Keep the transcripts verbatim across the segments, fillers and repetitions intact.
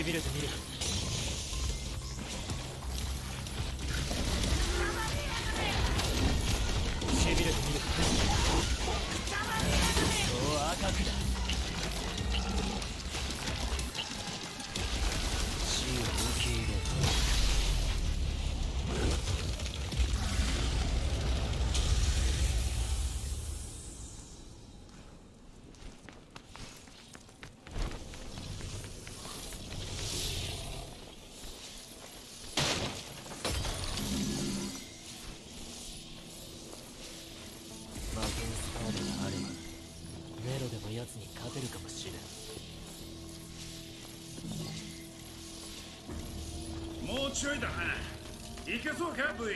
中ビルド見る。中ビルド見る。お赤くだ。 ちょいだな。いけそうか、V。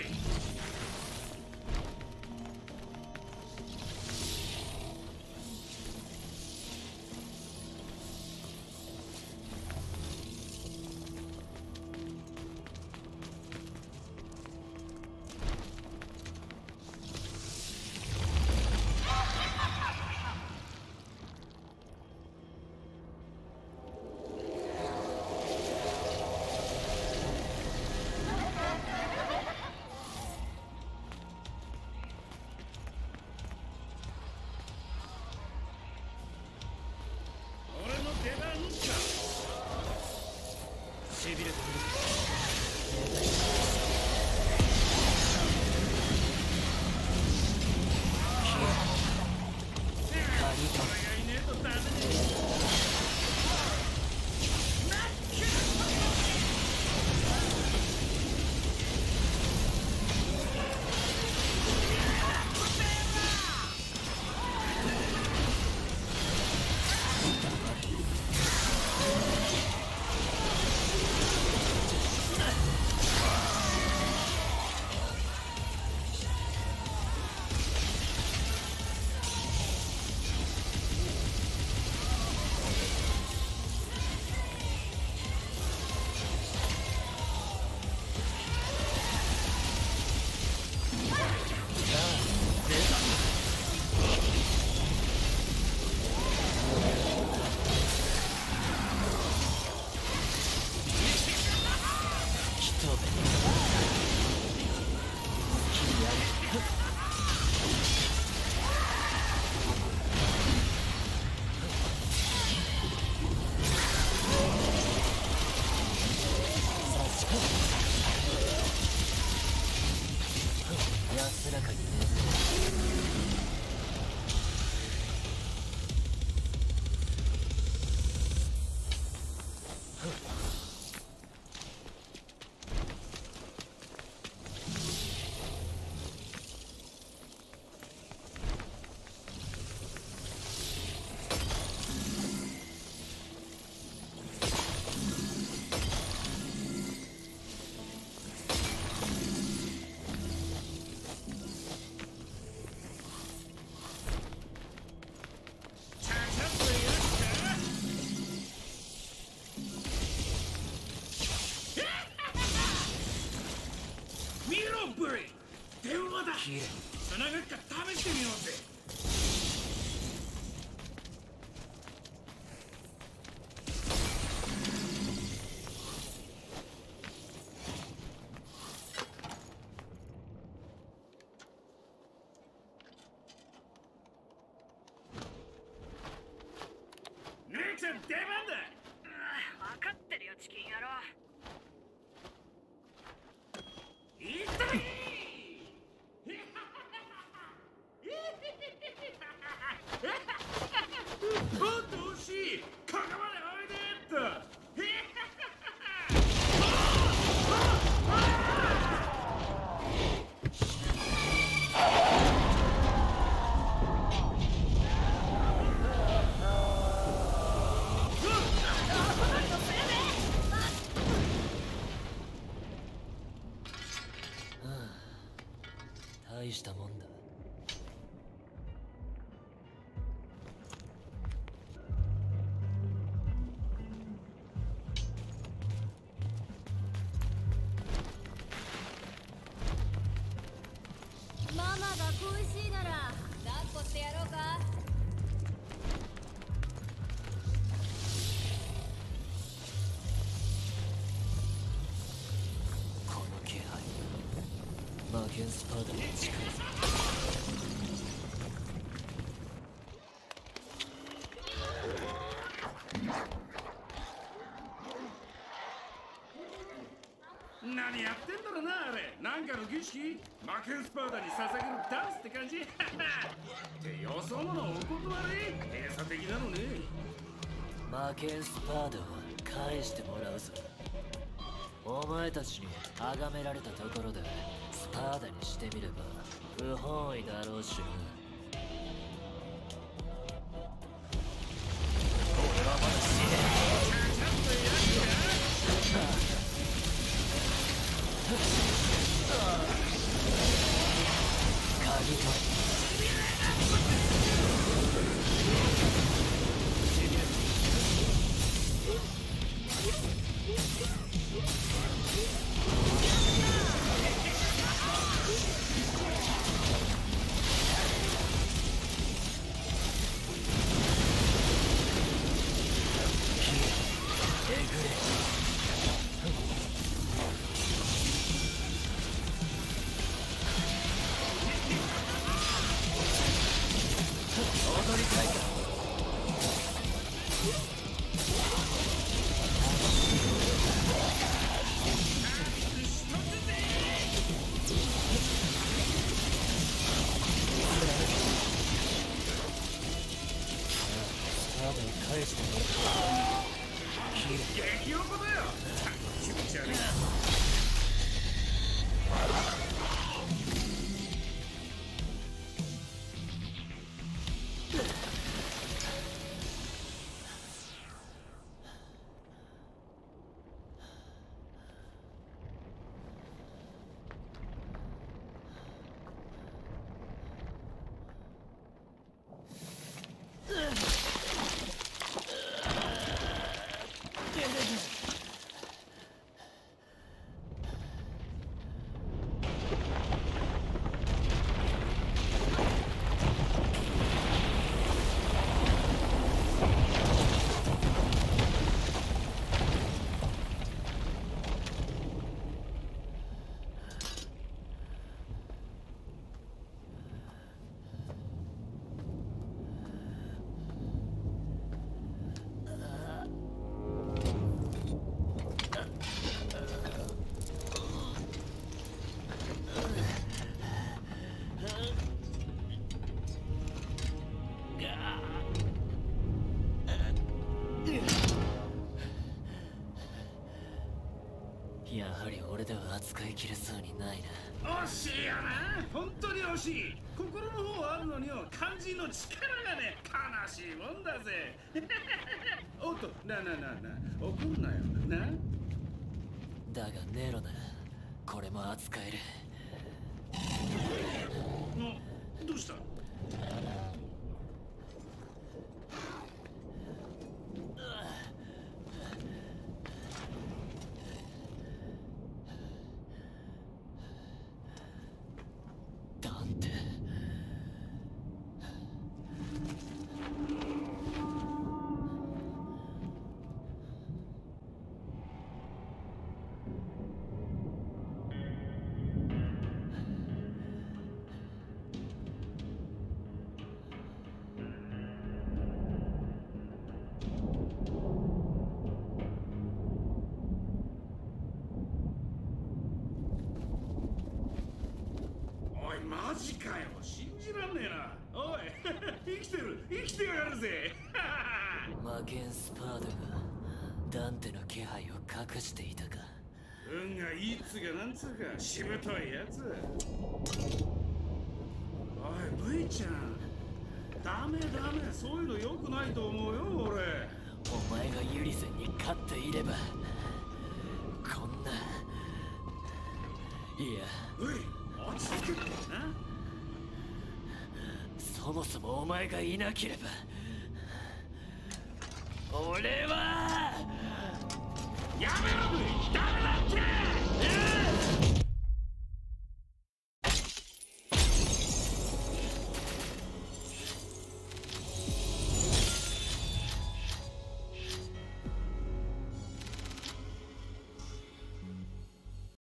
出番だ。分かってるよ、チキン野郎。痛い。against others. Nani yaptın da ne are? Nanka no gishiki? Maken Sparta ni sasaguru dance って感じ? ってよそ者のお断り? 閉鎖的なのね。マケンスパーダは返してもらうぞ。 お前たちに崇められたところでスパーダにしてみれば不本意だろうしな。俺はまだ死ねない。鍵と 使い切れそうにないな。惜しいよな。本当に惜しい。心の方はあるのによ、肝心の力がね、悲しいもんだぜ。おっと、なななな、怒んなよな。だがネロなら、これも扱える。あ、どうした？ マジかよ、信じらんねえな。おい、生きてる、生きてやるぜ。マケンスパーダがダンテの気配を隠していたか。運がいいっつがなんつうか、しぶといやつ。おい、Vちゃん。ダメダメ、そういうの良くないと思うよ、俺。お前がユリゼンに勝っていれば、こんな。いや。おい。 そもそもお前がいなければ俺はやめろ、ダメだ。